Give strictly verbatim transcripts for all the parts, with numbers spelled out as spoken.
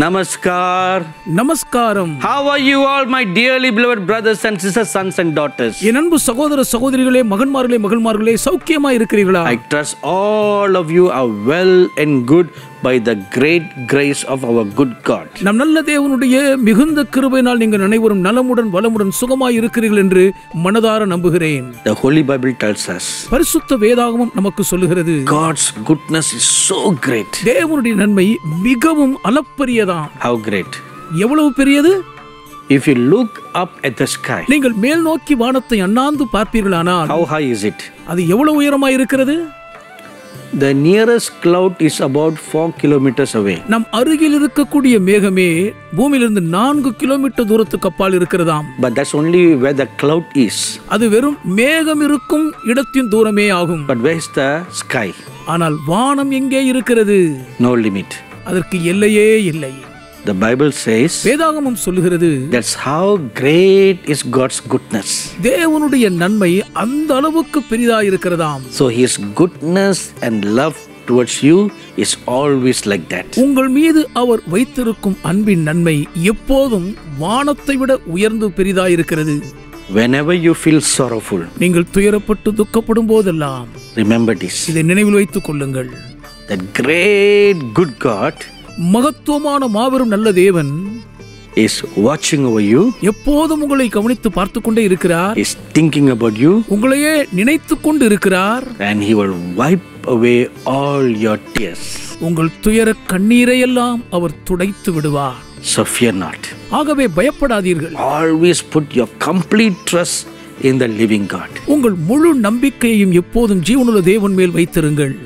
Namaskar. Namaskaram. How are you all, my dearly beloved brothers and sisters, sons and daughters? என் அன்பு சகோதர சகோதரிகளே, மகன்மார்களே, மகள்மார்களே, சௌக்கியமாய் இருக்கிறீர்களா? I trust all of you are well and good by the great grace of our good God. நம் நல்ல தேவனுடைய மிகுந்த கிருபையினால் நீங்கள் அனைவரும் நலமுடன் வளமுடன் சுகமாய் இருக்கிறீர்கள் என்று மனதார நம்புகிறேன். The Holy Bible tells us. பரிசுத்த வேதாகமம் நமக்கு சொல்கிறது. God's goodness is so great. தேவனுடைய நன்மை மிகவும் அளப்பரியதாம். How great? எவ்வளவு பெரியது? If you look up at the sky, நீங்கள் மேல் நோக்கி வானத்தை அண்ணாந்து பார்ப்பீர்களானால், how high is it? அது எவ்வளவு உயரமாய் இருக்கிறது? The nearest cloud is about four kilometers away. நம் அருகில் இருக்கக்கூடிய மேகமே பூமியிலிருந்து நான்கு கிலோமீட்டர் தூரத்துக்கு அப்பால் இருக்கிறதாம். But that's only where the cloud is. அது வெறும் மேகம் இருக்கும் இடத்தின் தூரமே ஆகும். But where is the sky? ஆனால் வானம் எங்கே இருக்கிறது? No limit. அதற்கு எல்லையே இல்லை. The Bible says, வேதாகமம் சொல்கிறது, that's how great is God's goodness. தேவனுடைய நன்மை அந்த அளவுக்கு பெரிதாய் இருக்கிறதாம். So his goodness and love towards you is always like that. உங்கள் மீது அவர் வைத்திருக்கும் அன்பின் நன்மை எப்போதும் வானத்தை விட உயர்ந்து பெரிதாய் இருக்கிறது. Whenever you feel sorrowful, நீங்கள் துயரப்பட்டு துக்கப்படும் போதெல்லாம், remember this. இதை நினைவில் வைத்துக் கொள்ளுங்கள். That great good God, மகத்துவமான மாபெரும் நல்ல தேவன், இஸ் வாட்சிங் ஓவர் யூ. எப்போதும் உங்களை கவனித்து பார்த்து கொண்டே இருக்கிறார். Is thinking about you. உங்களையே நினைத்து கொண்டு இருக்கிறார். And he will wipe away all your tears. உங்கள் துயர கண்ணீரை எல்லாம் அவர் துடைத்து விடுவார். So fear not. ஆகவே பயப்படாதீர்கள். Always put your complete trust in the living God. உங்கள் முழு நம்பிக்கையையும் எப்போதும் ஜீவனுள்ள தேவன் மேல் வைத்திருங்கள்.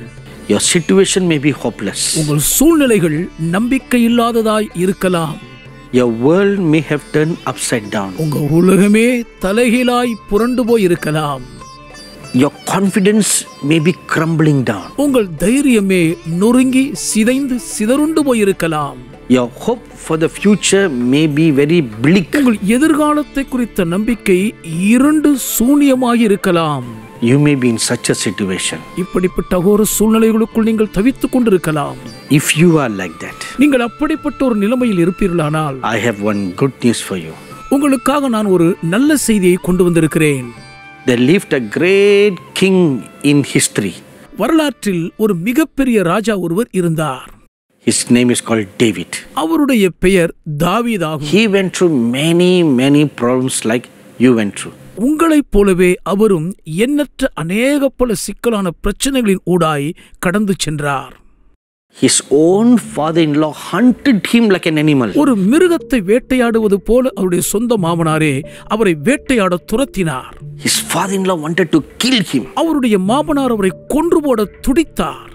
Your situation may be hopeless. உங்கள் சூழ்நிலைகள் நம்பிக்கை இல்லாததாய் இருக்கலாம். Your world may have turned upside down. உங்கள் உலகமே தலைகீழாய் புரண்டு போய் இருக்கலாம். Your confidence may be crumbling down. உங்கள் தைரியமே நொறுங்கி சிதைந்து சிதறுண்டு போய் இருக்கலாம். Your hope for the future may be very bleak. உங்கள் எதிர்காலத்தை குறித்த நம்பிக்கை இருண்டு சூனியமாய் இருக்கலாம். You may be in such a situation. இப்படிப்பட்ட ஒரு சூழ்நிலைகளுக்குள் நீங்கள் தவித்துக் கொண்டிருக்கலாம். If you are like that, நீங்கள் அப்படிப்பட்ட ஒரு நிலைமையில் இருப்பீர்களானால், I have one good news for you. உங்களுக்காக நான் ஒரு நல்ல செய்தியை கொண்டு வந்திருக்கிறேன். They lived a great king in history. வரலாற்றில் ஒரு மிகப்பெரிய ராஜா ஒருவர் இருந்தார். His name is called David. அவருடைய பெயர் தாவீது ஆகும். He went through many many problems like you went through. உங்களைப் போலவே அவரும் எண்ணற்ற அநேக பல சிக்கலான பிரச்சனைகளின் ஊடாய் கடந்து சென்றார். His own father-in-law hunted him like an animal. ஒரு மிருகத்தை வேட்டையாடுவது போல அவருடைய சொந்த மாமனாரே அவரை வேட்டையாட துரத்தினார். His father-in-law wanted to kill him. அவருடைய மாமனார் அவரை கொன்று போட துடித்தார்.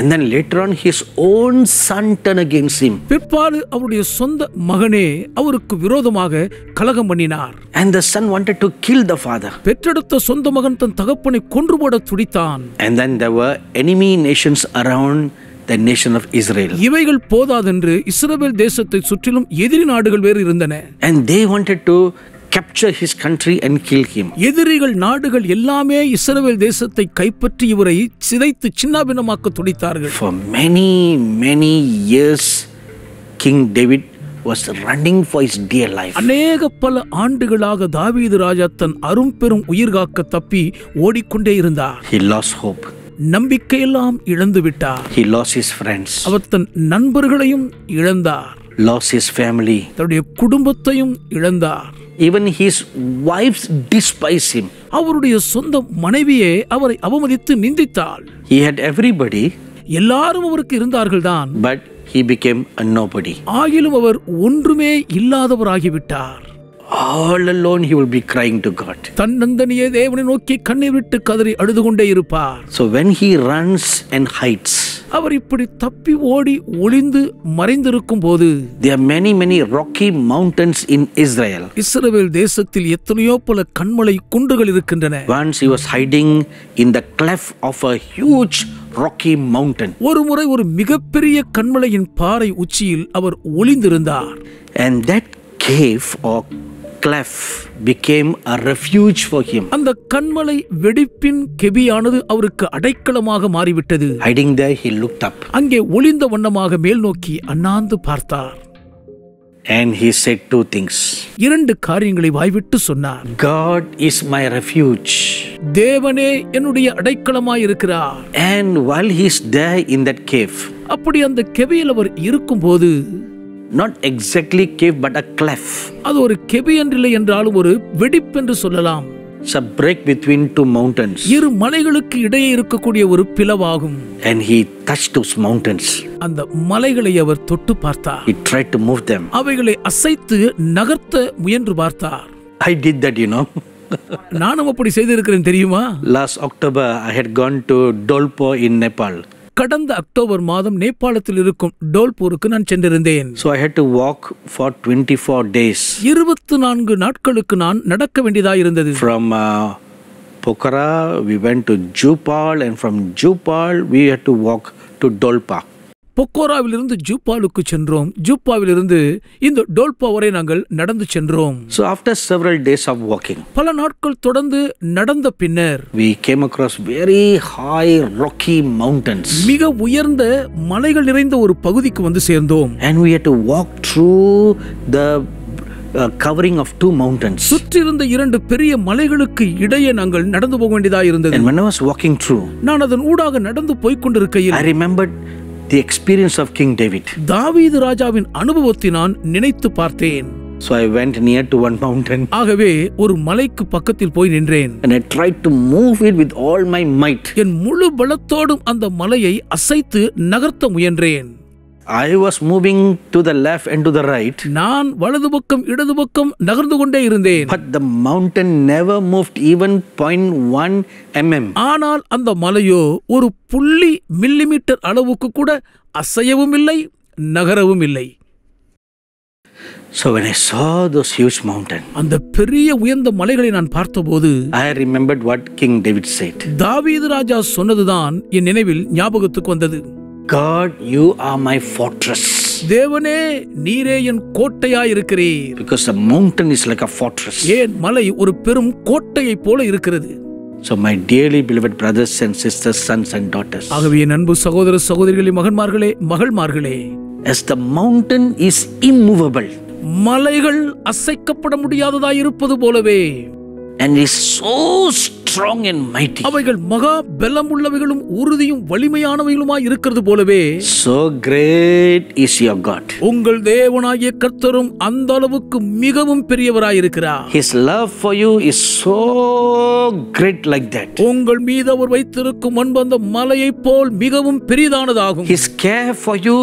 And then later on his own son turned against him. பிற்பாடு அவருடைய சொந்த மகனே அவருக்கு விரோதமாக கலகம் பண்ணினார். And the son wanted to kill the father. பெற்றெடுத்த சொந்த மகன் தன் தகப்பனை கொன்று போட துடித்தான். And then there were enemy nations around the nation of Israel. இவைகள் போதாதென்று இஸ்ரவேல் தேசத்தை சுற்றிலும் எதிரி நாடுகள் வேறு இருந்தன. And they wanted to capture his country and kill him. எதிரிகள் நாடுகள் எல்லாமே இஸ்ரவேல் தேசத்தை கைப்பற்றி இவரை சிதைத்து சின்னாபின்னமாக்க துடித்தார்கள். For many many years King David was running for his dear life. அநேக பல ஆண்டுகளாக தாவீது ராஜா தன் அரும் பெரும் உயிர்காக்க தப்பி ஓடிக்கொண்டே இருந்தார். He lost hope. நம்பிக்கையெல்லாம் இழந்து விட்டார். He lost his friends. அவர் தன் நண்பர்களையும் இழந்தார். Lost his family. தன்னுடைய குடும்பத்தையும் இழந்தார். Even his wives despise him. அவருடைய சொந்த மனைவியே அவரை அவமதித்து நிந்தித்தாள். He had everybody. எல்லாரும் அவருக்கு இருந்தார்கள் தான். But he became a nobody. ஆகிலும் அவர் ஒன்றுமே இல்லாதவராகிவிட்டார். All alone he will be crying to God. தன்னந்தனியே தேவனை நோக்கி கண்ணீர் விட்டு கதறி அழுது கொண்டே இருப்பார். So when he runs and hides, அவர் இப்படி தப்பி ஓடி ஒளிந்து மறைந்திருக்கும் போது, there are many many rocky mountains in Israel. இஸ்ரவேல் தேசத்தில் எத்தனையோ பல கண்மலை குன்றுகள் இருக்கின்றன. Once he was hiding in the cleft of a huge rocky mountain. ஒருமுறை ஒரு மிகப்பெரிய கண்மலையின் பாறை உச்சியில் அவர் ஒளிந்திருந்தார். And that cave or cleft became a refuge for him. அந்த கண்மலை வெடிப்பின் கெபியானது அவருக்கு அடைக்கலமாக மாறிவிட்டது. Hiding there he looked up. அங்கே ஒளிந்த வண்ணமாக மேல் நோக்கி அண்ணாந்து பார்த்தார். And he said two things. இரண்டு காரியங்களை வாய்விட்டு சொன்னார். God is my refuge. தேவனே என்னுடைய அடைக்கலமாய் இருக்கிறார். And while he is there in that cave. அப்படி அந்த கெபியில் அவர் இருக்கும்போது, not exactly cave but a cleft. அது ஒரு கெபி என்றில்லை என்றாலும் ஒரு வெடிப்பு என்று சொல்லலாம். It's a break between two mountains. இரு மலைகளுக்கு இடையே இருக்கக்கூடிய ஒரு பிளவாகும். And he touched those mountains. அந்த மலைகளை அவர் தொட்டு பார்த்தார். He tried to move them. அவைகளை அசைத்து நகர்த்த முயன்று பார்த்தார். I did that, you know. நானும் அப்படி செய்திருக்கிறேன் தெரியுமா? Last October I had gone to Dolpo in Nepal. கடந்த அக்டோபர் மாதம் நேபாளத்தில் இருக்கும் டோல்பூருக்கு நான் சென்றிருந்தேன். So I had to walk for twenty-four days. இருபத்தி நான்கு நாட்களுக்கு நான் நடக்க வேண்டியதாக இருந்தது. From uh, Pokhara we went to Jupal and from Jupal we had to walk to Dolpo. பொக்கோராவிலிருந்து ஜூபாலுக்கு சென்றோம். ஜூபாவிலிருந்து இந்த டோல்பா வரை நாங்கள் நடந்து சென்றோம். So after several days of walking, பல நாட்கள் தொடர்ந்து நடந்த பின்னர், we came across very high rocky mountains. மிக உயர்ந்த மலைகள் நிறைந்த ஒரு பகுதிக்கு வந்து சேர்ந்தோம். And we had to walk through the Uh, covering of two mountains. சுற்றிருந்த இரண்டு பெரிய மலைகளுக்கு இடையே நாங்கள் நடந்து போக வேண்டியதாக இருந்தது. And when I was walking through, நான் அதன் ஊடாக நடந்து போய் கொண்டிருக்கையில், I remembered the experience of King David. தாவீது ராஜாவின் அனுபவத்தை நான் நினைத்து பார்த்தேன். So I went near to one mountain. ஆகவே ஒரு மலைக்கு பக்கத்தில் போய் நின்றேன். And I tried to move it with all my might. என் முழு பலத்தோடும் அந்த மலையை அசைத்து நகர்த்த முயன்றேன். I was moving to the left and to the right. நான் வலது பக்கம் இடது பக்கம் நகர்ந்து கொண்டே இருந்தேன். But the mountain never moved even zero point one millimeter. ஆனால் அந்த மலையோ ஒரு புள்ளி மில்லிமீட்டர் அளவுக்கு கூட அசையவும் இல்லை நகரவும் இல்லை. So when I saw those huge mountain, அந்த பெரிய உயர்ந்த மலைகளை நான் பார்த்தபோது, I remembered what King David said. தாவீது ராஜா சொன்னதுதான் என் நினைவில் ஞாபகத்துக்கு வந்தது. God, you are my fortress. தேவனே நீரே என் கோட்டையாய் இருக்கிறீர். Because the mountain is like a fortress. ஏன் மலை ஒரு பெரும் கோட்டையை போல இருக்கிறது. So my dearly beloved brothers and sisters, sons and daughters. ஆகவே என் அன்பு சகோதர சகோதரிகளே, மகன்மார்களே, மகள்மார்களே, as the mountain is immovable. மலைகள் அசைக்கப்பட முடியாததாய் இருப்பது போலவே, and is so strong and mighty. அவைகள் மகா பலமுள்ளவைகளும் உறுதியும் வலிமையானவைகளுமாய் இருக்கிறது போலவே, so great is your God. உங்கள் தேவனாகிய கர்த்தரும் அந்த அளவுக்கு மிகவும் பெரியவராய் இருக்கிறார். His love for you is so great like that. உங்கள் மீது அவர் வைத்திருக்கும் அன்பு அந்த மலையை போல் மிகவும் பெரிதானதாகும். His care for you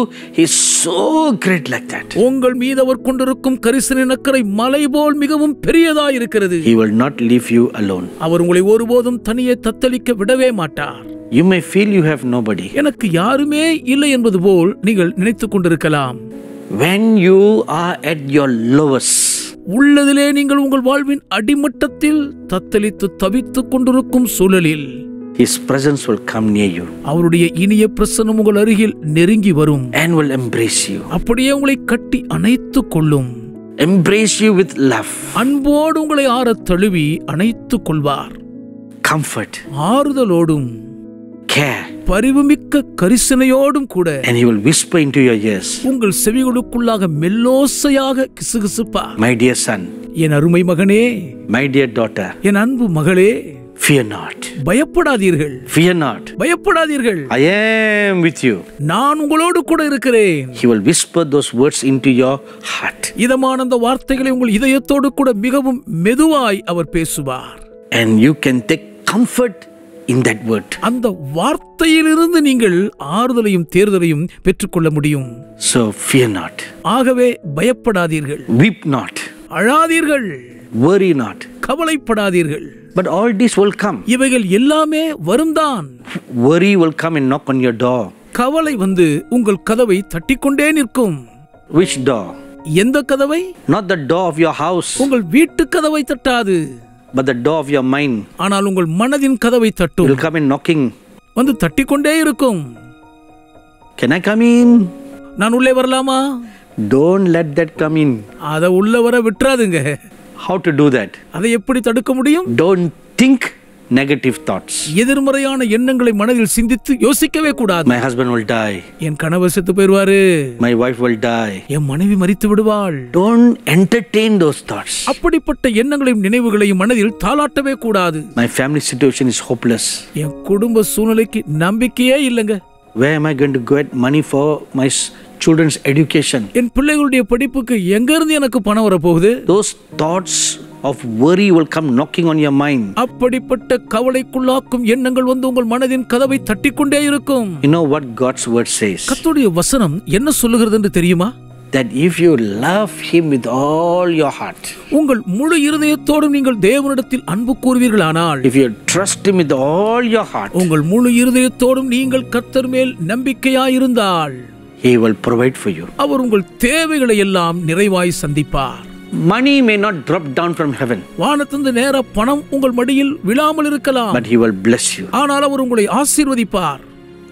is so great like that. உங்கள் மீது அவர் கொண்டிருக்கும் கரிசனின் அக்கறை மலை போல் மிகவும் பெரியதாய் இருக்கிறது. He will not leave you alone. அவர் உங்களை ஒருபோதும் தனியே தத்தளிக்க விடவே மாட்டார். You may feel you have nobody. எனக்கு யாருமே இல்லை என்பது போல் நீங்கள் நினைத்துக் கொண்டிருக்கலாம். When you are at your lowest, உள்ளதிலே நீங்கள் உங்கள் வாழ்வின் அடிமட்டத்தில் தத்தளித்து தவித்துக் கொண்டிருக்கும் சூழலில், His presence will come near you. அவருடைய இனிய பிரசன்னம் உங்கள் அருகில் நெருங்கி வரும். And will embrace you. அப்படியே உங்களை கட்டி அணைத்துக் கொள்ளும். Embrace you with love. அன்போடு உங்களை ஆரத் தழுவி அணைத்துக் கொள்வார். Comfort. ஆறுதலோடும், care. பரிவுமிக்க கரிசனையோடும் கூட, and he will whisper into your ears. உங்கள் செவிகளுக்குள்ளாக மெல்லோசையாக கிசுகிசுப்பார். My dear son. என் அருமை மகனே. My dear daughter. என் அன்பு மகளே. Fear not. பயப்படாதீர்கள். Fear not. பயப்படாதீர்கள். I am with you. நான் உங்களோடு கூட இருக்கிறேன். He will whisper those words into your heart. இதமான அந்த வார்த்தைகளை உங்கள் இதயத்தோடு கூட மிகவும் மெதுவாய் அவர் பேசுவார். And you can take comfort in that word. அந்த வார்த்தையிலிருந்து நீங்கள் ஆறுதலையும் தேர்தலையும் பெற்றுக்கொள்ள முடியும். So fear not. ஆகவே பயப்படாதீர்கள். Weep not. அழாதீர்கள். Worry not. கவலைப்படாதீர்கள். But all this will come. இவைகள் எல்லாமே வரும் தான். Worry will come and knock on your door. கவலை வந்து உங்கள் கதவை தட்டிக்கொண்டே நிற்கும். Which door? எந்த கதவை? Not the door of your house. உங்கள் வீட்டு கதவை தட்டாது. But the door of your mind. ஆனால் உங்கள் மனதின் கதவை தட்டும். Will come and knocking. வந்து தட்டிக்கொண்டே இருக்கும். Can I come in? நான் உள்ளே வரலாமா? Don't let that come in. அத உள்ள வர விட்டுறாதுங்க. How to do that? அதை எப்படி தடுக்க முடியும்? Don't think, negative thoughts. எதிர்மறையான எண்ணங்களை மனதில் சிந்தித்து யோசிக்கவே கூடாது. My husband will die. என் கணவர் செத்து போய்வாரு. My wife will die. என் மனைவி மரித்து விடுவாள். Don't entertain those thoughts. அப்படிப்பட்ட எண்ணங்களையும் நினைவுகளையும் மனதில் தாளாட்டவே கூடாது. My family situation is hopeless. என் குடும்ப சூழ்நிலைக்கு நம்பிக்கையே இல்லங்க. Where am I going to get money for my children's education? என் பிள்ளைகளுடைய படிப்புக்கு எங்க இருந்து எனக்கு பணம் வர போகுது? Those thoughts of worry will come knocking on your mind. அப்படிப்பட்ட கவலைக்குள்ளாக்கும் எண்ணங்கள் வந்து உங்கள் மனதின் கதவை தட்டிக்கொண்டே இருக்கும். You know what God's word says? கர்த்தருடைய வசனம் என்ன சொல்லுகிறது என்று தெரியுமா? That if you love him with all your heart, உங்கள் முழு இதயத்தோடு நீங்கள் தேவனிடத்தில் அன்பு கூறுவீர்களானால், if you trust him with all your heart, உங்கள் முழு இதயத்தோடு நீங்கள் கர்த்தர் மேல் நம்பிக்கையாய் இருந்தால், he will provide for you. அவர் உங்கள் தேவைகளை எல்லாம் நிறைவாய் சந்திப்பார். Money may not drop down from heaven. வானத்திலிருந்து நேரா பணம் உங்கள் மடியில் விழாமல் இருக்கலாம். But he will bless you. ஆனால் அவர் உங்களை ஆசீர்வதிப்பார்.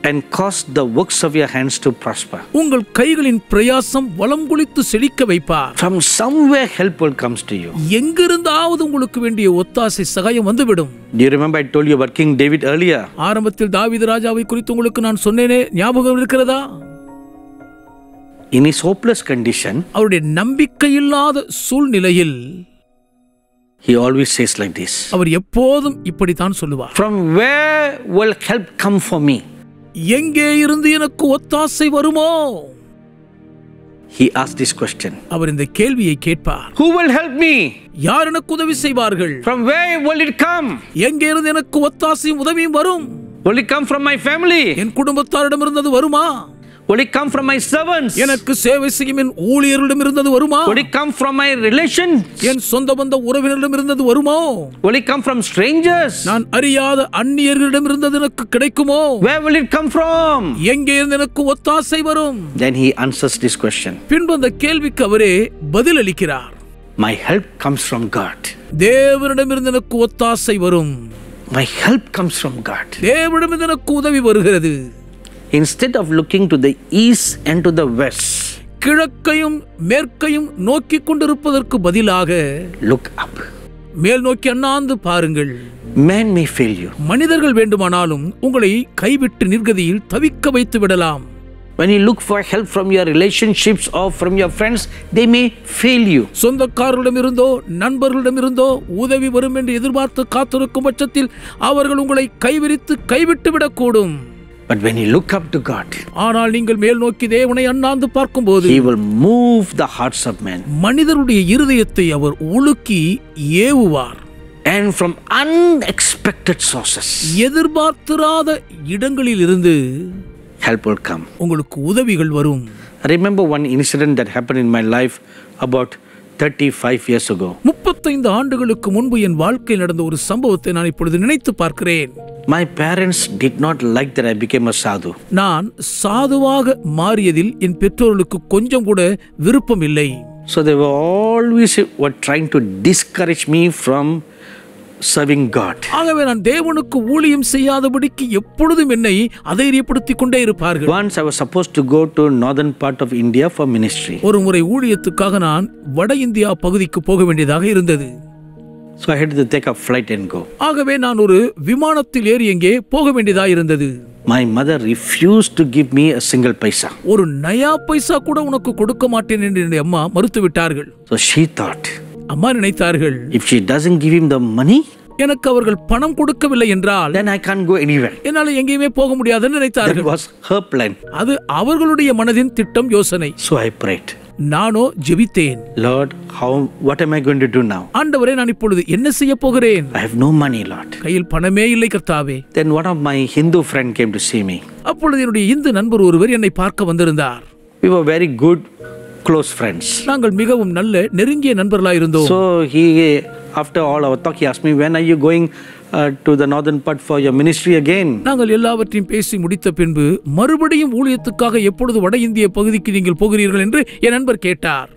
And cause the works of your hands to prosper. உங்கள் கைகளின் பிரயாசம் வளம் குளித்து செழிக்க வைப்பார். From somewhere help will comes to you. எங்கிருந்தாவது உங்களுக்கு வேண்டிய ஒத்தாசை சகாயம் வந்துவிடும். Do you remember I told you about King David earlier? ஆரம்பத்தில் தாவீது ராஜாவை குறித்து உங்களுக்கு நான் சொன்னேனே, ஞாபகம் இருக்கிறதா? In his hopeless condition, அவருடைய நம்பிக்கையில்லாத சூழ்நிலையில், he always says like this. அவர் எப்போதும் இப்படி தான் சொல்லுவார். From where will help come for me? எங்கே இருந்து எனக்கு ஒத்தாசை வருமோ? He asked this question. அவர் இந்த கேள்வியை கேட்பார். Who will help me? யார் எனக்கு உதவி செய்வார்கள்? From where will it come? எங்கே இருந்து எனக்கு ஒத்தாசையும் உதவியும் வரும்? Will it come from my family? என் குடும்பத்தாரிடமிருந்து அது வருமா? Will it come from my servants? எனக்கு சேவை செய்யும் என் ஊழியர்களிடம் இருந்தது வருமா? Will it come from my relations? என் சொந்த பந்த உறவினர்களிடம் இருந்தது வருமா? Will it come from strangers? நான் அறியாத அந்நியர்களிடம் இருந்தது எனக்கு கிடைக்குமோ? Where will it come from? எங்கே இருந்து எனக்கு ஒத்தாசை வரும்? Then he answers this question. பின்பு அந்த கேள்விக்கு அவரே பதில் அளிக்கிறார். My help comes from God. தேவனிடமிருந்து எனக்கு ஒத்தாசை வரும். My help comes from God. தேவனிடமிருந்து எனக்கு உதவி வருகிறது. Instead of looking to the east and to the west, கிழக்கையும் மேற்கையும் நோக்கி கொண்டிருப்பதற்கு பதிலாக, look up, மேல் நோக்கி அண்ணாந்து பாருங்கள். Man may fail you. மனிதர்கள் வேண்டுமானாலும் உங்களை கைவிட்டு நிர்கதியில் தவிக்க வைத்து விடலாம். When you look for help from your relationships or from your friends, they may fail you. சொந்தக்காரர்களிடமிருந்தோ நண்பர்களிடமிருந்தோ உதவி வரும் என்று எதிர்பார்த்து காத்திருக்கும் பட்சத்தில் அவர்கள் உங்களை கைவிரித்து கைவிட்டு விடக்கூடும். But when you look up to God, ஆனால் நீங்கள் மேல் நோக்கி தேவனை அண்ணாந்து பார்க்கும்போது, he will move the hearts of men. மனிதருடைய இதயத்தை அவர் உலுக்கி ஏவுவார். And from unexpected sources, எதிர்பார்த்திராத இடங்களில் இருந்து help will come. உங்களுக்கு உதவிகள் வரும். I remember one incident that happened in my life about thirty-five years ago. முப்பத்தைந்து ஆண்டுகளுக்கு முன்பு என் வாழ்க்கையில் நடந்த ஒரு சம்பவத்தை நான் இப்பொழுது நினைத்து பார்க்கிறேன். My parents did not like that I became a sadhu. நான் சாதுவாக மாறியதில் என் பெற்றோர்களுக்கு கொஞ்சம் கூட விருப்பம் இல்லை. So they were always were trying to discourage me from serving God. ஆகவே நான் தேவனுக்கு ஊழியம் செய்யாதபடிக்கு எப்பொழுதும் என்னை அதைரியப்படுத்திக் கொண்டே இருப்பார்கள். Once I was supposed to go to northern part of India for ministry. ஒரு முறை ஊழியத்துக்காக நான் வட இந்தியா பகுதிக்கு போக வேண்டியதாக இருந்தது. So I had to take a flight and go. ஆகவே நான் ஒரு விமானத்தில் ஏறி எங்கே போக வேண்டியதாக இருந்தது. My mother refused to give me a single paisa. ஒரு நயா பைசா கூட உனக்கு கொடுக்க மாட்டேன் என்று என்னுடைய அம்மா மறுத்து விட்டார்கள். So she thought. அம்மா நினைத்தார்கள். If she doesn't give him the money, எனக்கு அவர்கள் பணம் கொடுக்கவில்லை என்றால், then I can't go anywhere. என்னால எங்கேயுமே போக முடியாதுன்னு நினைத்தார்கள். That was her plan. அது அவர்களுடைய மனதின் திட்டம் யோசனை. So I prayed. Nano ஜெபித்தேன். Lord, how what am I going to do now? ஆண்டவரே, நான் இப்பொழுது என்ன செய்ய போகிறேன்? I have no money, Lord. கையில் பணமே இல்லை கர்த்தாவே. Then one of my Hindu friend came to see me. அப்பொழுது என்னுடைய இந்து நண்பர் ஒருவர் என்னை பார்க்க வந்திருந்தார். We were very good close friends. நாங்கள் மிகவும் நல்ல நெருங்கிய நண்பர்களாக இருந்தோம். So he after all our talk he asked me, when are you going Uh, to the northern part for your ministry again? நாங்கள் எல்லாவற்றையும் பேசி முடித்த பின்பு, மறுபடியும் ஊழியத்துக்காக எப்பொழுது வட இந்திய பகுதிக்கு நீங்கள் போகிறீர்கள் என்று என் நண்பர் கேட்டார்.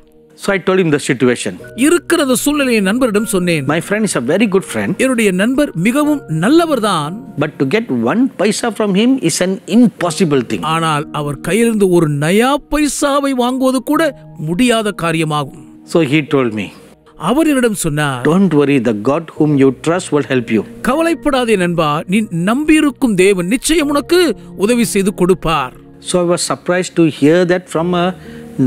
So I told him the situation. இருக்கிற சூழ்நிலையை நண்பரிடம் சொன்னேன். My friend is a very good friend. என்னுடைய நண்பர் மிகவும் நல்லவர்தான். But to get one paisa from him is an impossible thing. ஆனால் அவர் கையிலிருந்து ஒரு நயா பைசாவை வாங்குவது கூட முடியாத காரியமாகும். So he told me. அவர் என்னிடம் சொன்னார், Don't worry, the God whom you trust will help you. கவலைப்படாதே நண்பா, நீ நம்பியிருக்கும் தேவன் நிச்சயம் உனக்கு உதவி செய்து கொடுப்பார். So I was surprised to hear that from a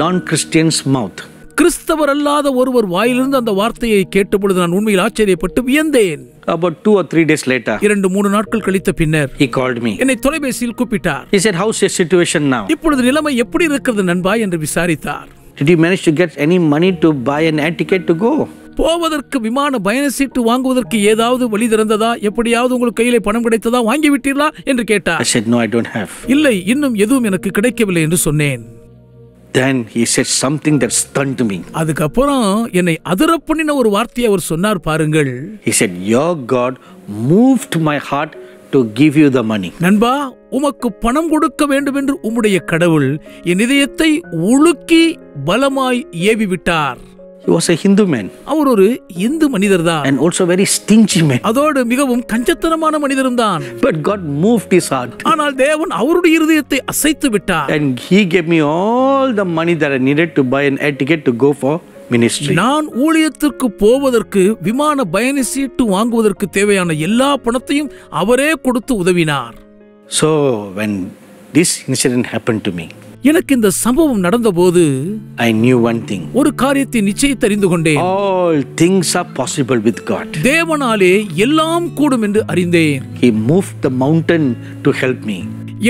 non-Christian's mouth. கிறிஸ்தவர் அல்லாத ஒருவர் வாயிலிருந்து அந்த வார்த்தையை கேட்டபொழுது நான் உண்மையில் ஆச்சரியப்பட்டு வியந்தேன். About two or three days later, இரண்டு மூணு நாட்கள் கழித்த பின்னர், he called me. என்னை தொலைபேசியில் கூப்பிட்டார். He said, how's your situation now? இப்பொழுது நிலைமை எப்படி இருக்கிறது நண்பா என்று விசாரித்தார். Did you manage to get any money to buy an air ticket to go? போவதற்கு விமான பயண சீட்டு வாங்குவதற்கு ஏதாவது வழி திறந்ததா? எப்படியாவது உங்களுக்கு கையிலே பணம் கிடைத்ததா? வாங்கி விட்டீர்களா என்று கேட்டார். I said, no, I don't have. இல்லை, இன்னும் எதுவும் எனக்கு கிடைக்கவில்லை என்று சொன்னேன். Then he said something that stunned me. அதுக்கப்புறம் என்னை அதிரப் பண்ணின ஒரு வார்த்தையை அவர் சொன்னார், பாருங்கள். He said, your God moved my heart to give you the money. நண்பா, உமக்கு பணம் கொடுக்க வேண்டும் என்று உம்முடைய கடவுள் என் இதயத்தை உலுக்கி பலமாய் ஏவி விட்டார். He was a Hindu man. அவர் ஒரு இந்து மனிதர் தான். And also very stingy man. அதோடு மிகவும் கஞ்சத்தனமான மனிதரும் தான். But God moved his heart. ஆனால் தேவன் அவருடைய இதயத்தை அசைத்து விட்டார். And he gave me all the money that I needed to buy an air ticket to go for ministry. நான் ஊழியத்திற்கு போவதற்கு விமான பயண சீட்டு வாங்குவதற்கு தேவையான எல்லா பணத்தையும் அவரே கொடுத்து உதவினார். So when this incident happened to me, எனக்கு இந்த சம்பவம் நடந்தபோது, I knew one thing. ஒரு காரியத்தை நிச்சயத்தை அறிந்து கொண்டேன். All things are possible with God. தேவனாலே எல்லாம் கூடும் என்று அறிந்தேன். He moved the mountain to help me.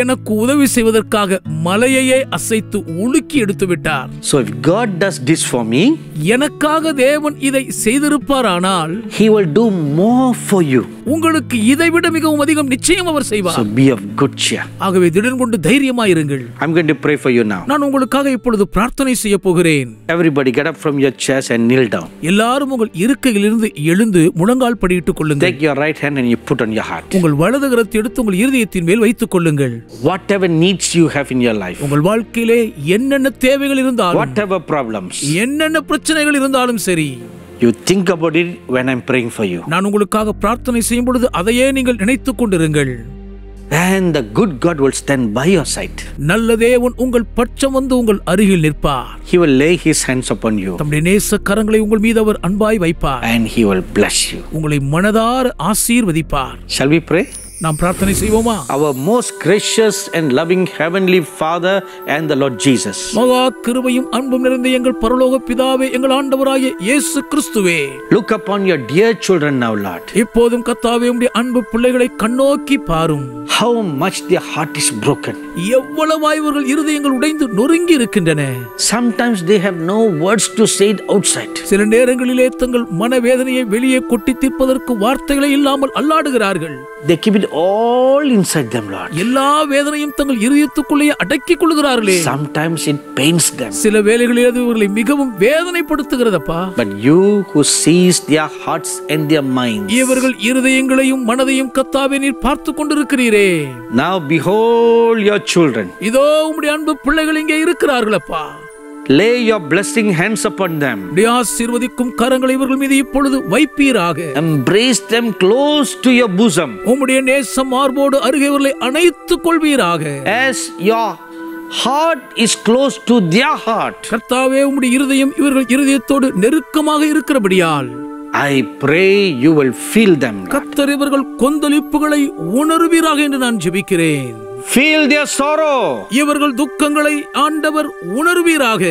எனக்கு உதவி செய்வதற்காக மலையையே அசைத்து உலுக்கி எடுத்து விட்டார். So if God does this for me, எனக்காக தேவன் இதை செய்திருப்பாரானால், He will do more for you. உங்களுக்கு இதைவிட மிகவும் அதிகம் நிச்சயம் அவர் செய்வார். So be of good cheer. ஆகவே திடன் கொண்டு தைரியமாய் இருங்கள். I'm going to pray for you now. நான் உங்களுக்காக இப்பொழுது பிரார்த்தனை செய்ய போகிறேன். Everybody get up from your chairs and kneel down. எல்லாரும் உங்கள் இருக்கையிலிருந்து எழுந்து முழங்கால் படியிட்டுக் கொள்ளுங்கள். Take your right hand and you put on your heart. உங்கள் வலது கரத்தை எடுத்து உங்கள் இதயத்தின் மேல் வைத்துக் கொள்ளுங்கள். Whatever needs you have in your life, உங்கள் வாழ்க்கையிலே என்னென்ன தேவைகள் இருந்தாலும், whatever problems, என்னென்ன பிரச்சனைகள் இருந்தாலும் சரி, you think about it when I'm praying for you. நான் உங்களுக்காக பிரார்த்தனை செய்யும் பொழுது அதையே நீங்கள் நினைத்துக் கொண்டிருங்கள். And the good God will stand by your side. நல்ல தேவன் உங்கள் பட்சம் வந்து உங்கள் அருகில் நிற்பார். He will lay his hands upon you. தம்முடைய நேச கரங்களை உங்கள் மீது அவர் அன்பாய் வைப்பார். And he will bless you. உங்களை மனதார ஆசீர்வதிப்பார். Shall we pray? நாம் பிரார்த்தனை செய்வோமா? Our most gracious and loving heavenly Father and the Lord Jesus. மகா கிருபையும் அன்பும் நிறைந்த எங்கள் பரலோக பிதாவே, எங்கள் ஆண்டவராகிய இயேசு கிறிஸ்துவே, Look upon your dear children now, Lord. இப்போதும் கர்த்தாவே உம்முடைய அன்பு பிள்ளைகளை கண்ணோக்கி பாரும். How much their heart is broken. எவ்வளவாய் அவர்கள் இருதயங்கள் உடைந்து நொறுங்கி இருக்கின்றன. Sometimes they have no words to say it outside. சில நேரங்களிலே தங்கள் மனவேதனையை வெளியே கொட்டி தீர்ப்பதற்கு வார்த்தைகளே இல்லாமல் அல்லாடுகிறார்கள். They keep it all inside them, Lord. எல்லா வேதனையும் தங்கள் இதயத்துக்குள்ளே அடக்கிக் கொள்கிறார்களே. Sometimes it pains them. சில வேளைகளில் அது அவர்களை மிகவும் வேதனைப்படுத்துகிறதப்பா. But you who sees their hearts and their minds. இவர்கள் இதயங்களையும் மனதையும் கர்த்தாவே நீர் பார்த்துக் கொண்டிருக்கிறீரே. Now behold your children. இதோ உம்முடைய அன்பு பிள்ளைகள் இங்கே இருக்கிறார்களப்பா. Lay your blessing hands upon them. உம்முடைய ஆசீர்வதிக்கும் கரங்களை இவர்கள் மீது இப்பொழுது வைப்பீராக. Embrace them close to your bosom. உம்முடைய நேச மார்போடு அருகே இவர்களை அணைத்துக் கொள்வீராக. As your heart is close to their heart. கர்த்தாவே உம்முடைய இதயம் இவர்கள் இதயத்தோடு நெருக்கமாக இருக்கிறபடியால், I pray you will feel them. கர்த்தர் இவர்கள் கொந்தளிப்புகளை உணர்வீராக என்று நான் ஜெபிக்கிறேன். Feel their sorrow. இவர்கள் துக்கங்களை ஆண்டவர் உணர்வீராக.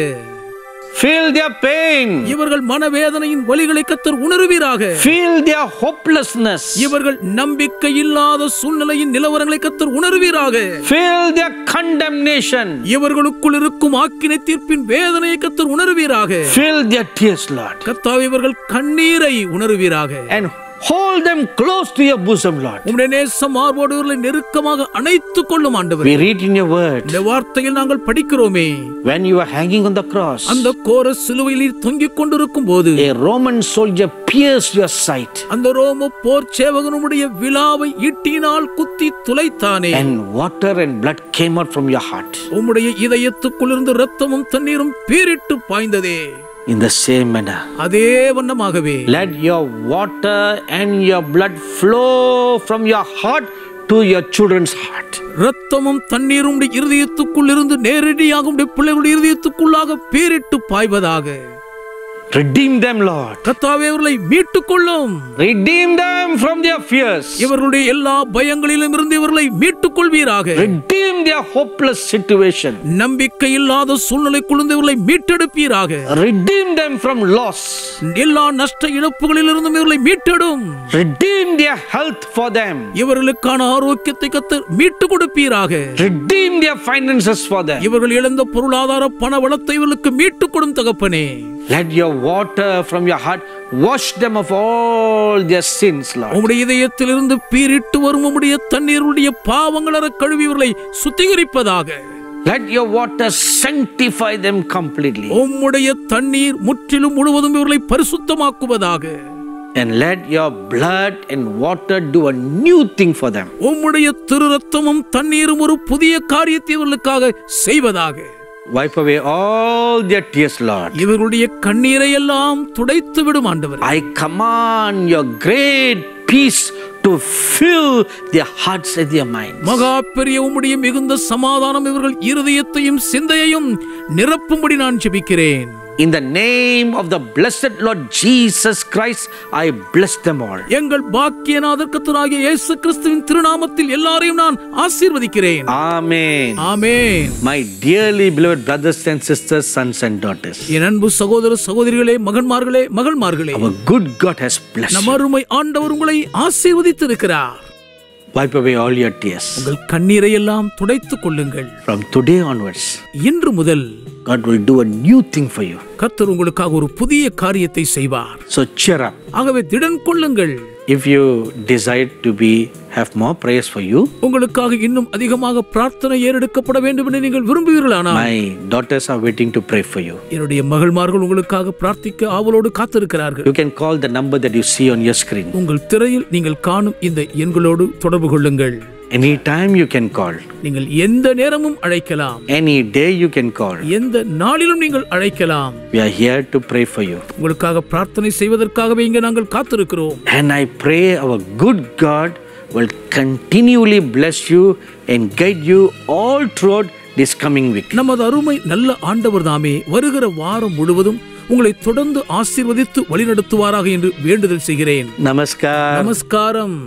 Feel their pain. இவர்கள் மனவேதனையின் வலிகளை கர்த்தர் உணர்வீராக. Feel their hopelessness. இவர்கள் நம்பிக்கை இல்லாத சூழ்நிலையின் நிலவரங்களை கர்த்தர் உணர்வீராக. Feel their condemnation. இவர்களுக்குள் இருக்கும் ஆக்கினை தீர்ப்பின் வேதனையை கர்த்தர் உணர்வீராக. Feel their tears, Lord. கர்த்தாவே இவர்கள் கண்ணீரை உணர்வீராக. And hold them close to your bosom, Lord. உம்முடைய நேச மார்போடு இவர்களை நெருக்கமாக அணைத்துக் கொள்ளும் ஆண்டவரே. We read in your word. இந்த வார்த்தையில் நாங்கள் படிக்கிறோமே. When you were hanging on the cross. அந்த கோர சிலுவையில் தொங்கிக் கொண்டிருக்கும் போது, a Roman soldier pierced your side. அந்த ரோம போர் சேவகன் உம்முடைய விலாவை ஈட்டினால் குத்தி துளைத்தானே. And water and blood came out from your heart. உம்முடைய இதயத்துக்குள்ளிருந்து இரத்தமும் தண்ணீரும் பீரிட்டு பாய்ந்ததே. In the same manner, அதே வண்ணமாகவே, let your water and your blood flow from your heart to your children's heart. இரத்தமும் தண்ணீரும் உம்முடைய இதயத்துக்குள்ளிருந்து நேரடியாக உம்முடைய பிள்ளைகளுடைய இதயத்துக்குள்ளாக பீரிட்டு பாய்வதாக. Redeem them, Lord. கர்த்தாவே அவர்களை மீட்டுக் கொள்ளும். Redeem them from their fears. இவர்களுடைய எல்லா பயங்களிலும் இருந்து இவர்களை மீட்டுக் கொள்வீராக. Redeem their hopeless situation. நம்பிக்கை இல்லாத சூழ்நிலைக்குள் இருந்து இவர்களை மீட்டெடுப்பீராக. Redeem them from loss. எல்லா நஷ்ட இழப்புகளிலிருந்து இவர்களை மீட்டெடும். Redeem their health for them. இவர்களுக்கான ஆரோக்கியத்தை கர்த்தர் மீட்டுக் கொடுப்பீராக. Redeem their finances for them. இவர்கள் இழந்த பொருளாதார பண வளத்தை இவர்களுக்கு மீட்டுக் கொடும் தகப்பனே. Let your water from your heart wash them of all their sins, Lord. உம்முடைய இதயத்திலிருந்து பீரிட்டு வரும் உம்முடைய தண்ணீருடைய பாவங்களை கழுவி இவர்களை சுத்திகரிப்பதாக. Let your water sanctify them completely. உம்முடைய தண்ணீர் முற்றிலும் முழுவதும் இவர்களை பரிசுத்தமாக்குவதாக. And let your blood and water do a new thing for them. உம்முடைய திரு இரத்தமும் தண்ணீரும் ஒரு புதிய காரியத்தை இவர்களுக்காக செய்வதாக. Wipe away all their tears, Lord. இவர்களுடைய கண்ணீரை எல்லாம் துடைத்து விடும் ஆண்டவரே. I command your great peace to fill their hearts and their minds. மகா பெரிய உம்முடைய மிகுந்த சமாதானம் இவர்கள் இருதயத்தையும் சிந்தையையும் நிரப்பும்படி நான் ஜெபிக்கிறேன். In the name of the blessed Lord Jesus Christ, I bless them all. எங்கள் பாக்கியநாதர் கர்த்தராகிய இயேசு கிறிஸ்துவின் திருநாமத்தில் எல்லாரையும் நான் ஆசீர்வதிக்கிறேன். Amen. Amen. My dearly beloved brothers and sisters, sons and daughters. என் அன்பு சகோதர சகோதரிகளே, மகன்மார்களே, மகள்மார்களே. Our good God has blessed. நம் அருமை ஆண்டவர் உங்களை ஆசீர்வதித்து இருக்கிறார். Wipe away all your tears. உங்கள் கண்ணீரை எல்லாம் துடைத்துக் கொள்ளுங்கள். From today onwards. இன்று முதல் God will do a new thing for you. கர்த்தர் உங்களுக்காக ஒரு புதிய காரியத்தை செய்வார். So cheer up. ஆகவே திடன் கொள்ளுங்கள். If you decide to be have more prayers for you. உங்களுக்காக இன்னும் அதிகமாக பிரார்த்தனை ஏறெடுக்கப்பட வேண்டும் என்று நீங்கள் விரும்புவீர்களானால். My daughters are waiting to pray for you. என்னுடைய மகள்மார்கள் உங்களுக்காக பிரார்த்திக்க ஆவலோடு காத்திருக்கிறார்கள். You can call the number that you see on your screen. உங்கள் திரையில் நீங்கள் காணும் இந்த எண்களோடு தொடர்பு கொள்ளுங்கள். Any time you can call. நீங்கள் எந்த நேரமும் அழைக்கலாம். Any day you can call. எந்த நாளிலும் நீங்கள் அழைக்கலாம். We are here to pray for you. உங்களுக்காக பிரார்த்தனை செய்வதற்காகவே இங்கே நாங்கள் காத்திருக்கிறோம். And I pray our good God will continually bless you and guide you all throughout this coming week. நமது அருமை நல்ல ஆண்டவர் தாமே வருகிற வாரம் முழுவதும் உங்களை தொடர்ந்து ஆசீர்வதித்து வழிநடத்துவாராக என்று வேண்டுதல் செய்கிறேன். நமஸ்காரம். நமஸ்காரம்.